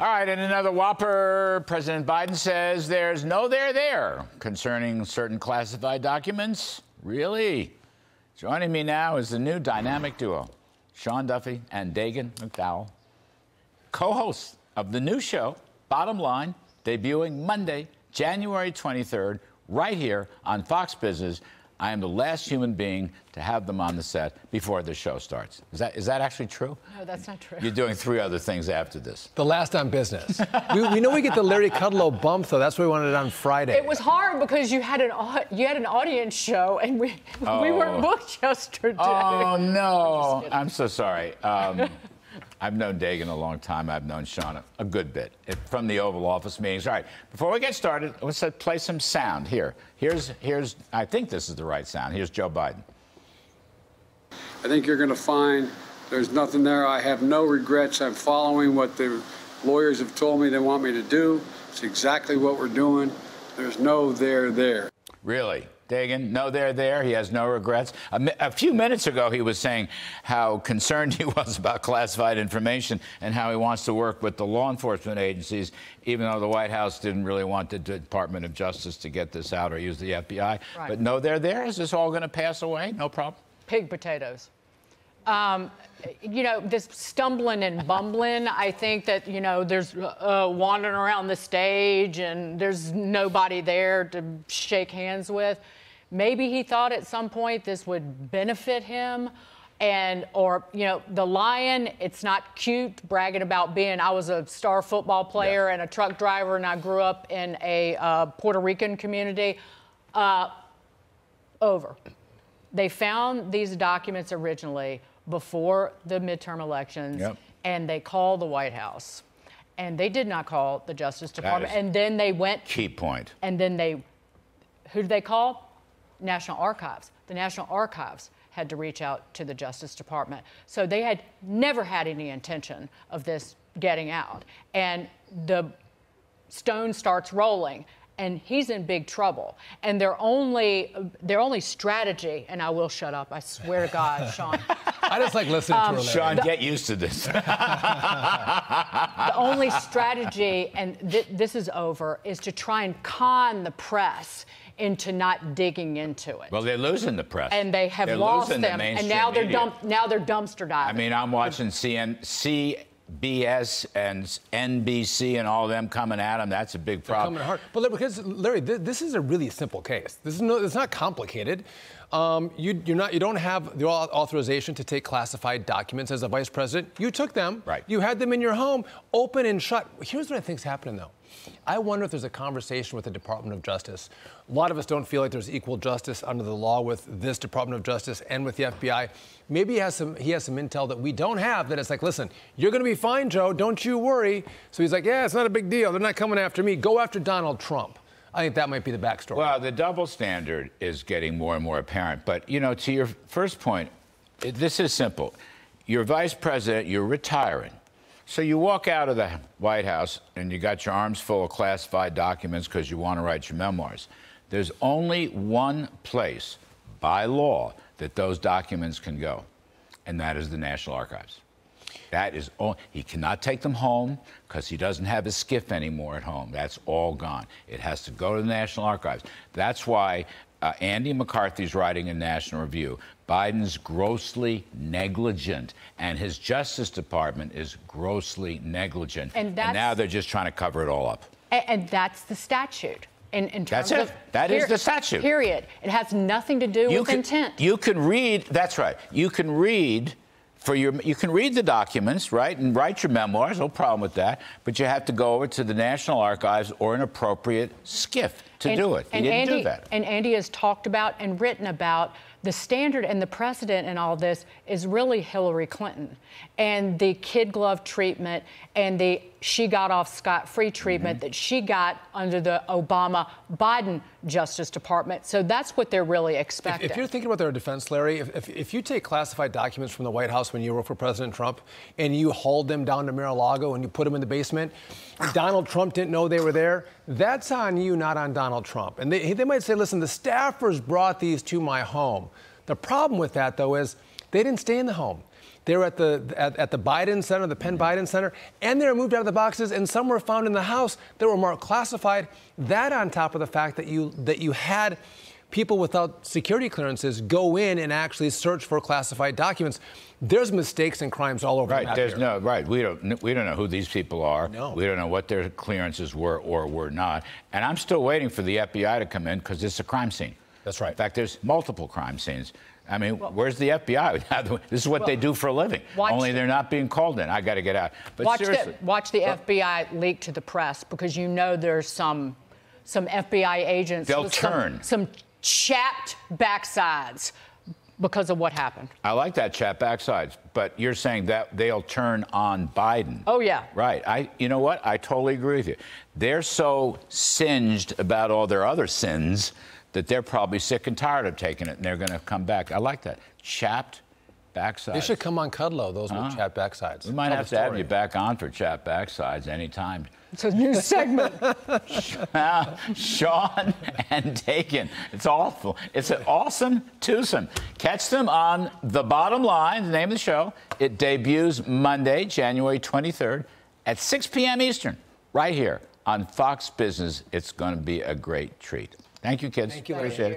All right, and another whopper. President Biden says there's no there there concerning certain classified documents. Really? Joining me now is the new dynamic duo, Sean Duffy and Dagen McDowell, co-hosts of the new show, Bottom Line, debuting Monday, January 23rd, right here on Fox Business. I am the last human being to have them on the set before the show starts. Is that actually true? No, that's not true. You're doing three other things after this. The last on business. we know we get the Larry Kudlow bump, though. That's why we wanted it on Friday. It was hard because you had an audience show, and we weren't booked yesterday. Oh, no. I'm so sorry. I've known Dagen a long time. I've known Sean a good bit from the Oval Office meetings. All right, before we get started, let's play some sound here. Here's I think this is the right sound. Here's Joe Biden. I think you're going to find there's nothing there. I have no regrets. I'm following what the lawyers have told me they want me to do. It's exactly what we're doing. There's no there there. Really? Dagen, no, they're there. He has no regrets. A few minutes ago, he was saying how concerned he was about classified information and how he wants to work with the law enforcement agencies, even though the White House didn't really want the Department of Justice to get this out or use the FBI. Right. But no, they're there. Is this all going to pass away? No problem. Pig potatoes. You know, this stumbling and bumbling, I think that, you know, there's wandering around the stage and there's nobody there to shake hands with. Maybe he thought at some point this would benefit him. And, or, you know, the lion, it's not cute bragging about being, I was a star football player and a truck driver, and I grew up in a Puerto Rican community. Over. They found these documents originally before the midterm elections, and they called the White House, and they did not call the Justice Department. And then they went. Key point. And then they, who did they call? National Archives. The National Archives had to reach out to the Justice Department. So they had never had any intention of this getting out, and the stone starts rolling. And he's in big trouble. And their only strategy, and I will shut up, I swear to God, Sean. I just like listening to her. Sean, get used to this. The only strategy, and this is over, is to try and con the press into not digging into it. Well, they're losing the press. And they have lost them. And now they're dumpster diving. I mean, I'm watching CBS and NBC and all of them coming at him. That's a big problem. They're coming hard. But because, Larry, this is a really simple case. It's not complicated. You don't have the authorization to take classified documents as a vice president. You took them. Right. You had them in your home, open and shut. Here's what I think's happening, though. I wonder if there's a conversation with the Department of Justice. A lot of us don't feel like there's equal justice under the law with this Department of Justice and with the FBI. Maybe he has some intel that we don't have, that it's like, listen, you're going to be fine, Joe. Don't you worry. So he's like, yeah, it's not a big deal. They're not coming after me. Go after Donald Trump. I think that might be the backstory. Well, the double standard is getting more and more apparent. But, you know, to your first point, this is simple. You're vice president. You're retiring. So you walk out of the White House and you got your arms full of classified documents because you want to write your memoirs. There's only one place by law that those documents can go, and that is the National Archives. That is all. He cannot take them home because he doesn't have his skiff anymore at home. That's all gone. It has to go to the National Archives. That's why Andy McCarthy's writing in National Review, Biden's grossly negligent, and his Justice Department is grossly negligent. And now they're just trying to cover it all up. And that's the statute. In terms that's it. That is the statute. Period. It has nothing to do with intent. You can read. That's right. You can read. You can read the documents, right, and write your memoirs, no problem with that, but you have to go over to the National Archives or an appropriate skiff to do it. He didn't do that. And Andy has talked about and written about the standard and the precedent in all this is really Hillary Clinton and the kid glove treatment and the she got off scot-free treatment that she got under the Obama-Biden Justice Department. So that's what they're really expecting. If you're thinking about their defense, Larry, if you take classified documents from the White House when you work for President Trump and you hauled them down to Mar-a-Lago and you put them in the basement, Donald Trump didn't know they were there, that's on you, not on Donald Trump. And they might say, listen, the staffers brought these to my home. The problem with that, though, is they didn't stay in the home. They're at the Biden Center, the Penn Biden Center, and they were moved out of the boxes, and some were found in the house that were marked classified. That on top of the fact that you had people without security clearances go in and actually search for classified documents. There's mistakes and crimes all over. Right. There's no right. We don't know who these people are. No. We don't know what their clearances were or were not. And I'm still waiting for the FBI to come in because it's a crime scene. That's right. In fact, there's multiple crime scenes. I mean, well, where's the FBI? This is what they do for a living. Only they're not being called in. I got to get out. But watch the FBI leak to the press, because you know there's some FBI agents. They'll turn. Some chapped backsides because of what happened. I like that, chapped backsides, but you're saying that they'll turn on Biden. Oh, yeah. Right. You know what? I totally agree with you. They're so singed about all their other sins that they're probably sick and tired of taking it, and they're going to come back. I like that. Chapped backsides. They should come on Kudlow, those with chapped backsides. We might have to have you back on for chapped backsides anytime. It's a new segment. Sean and Dagen. It's awful. It's an awesome twosome. Catch them on The Bottom Line, the name of the show. It debuts Monday, January 23rd at 6 p.m. Eastern, right here on Fox Business. It's going to be a great treat. Thank you, kids. Thank you. Appreciate it.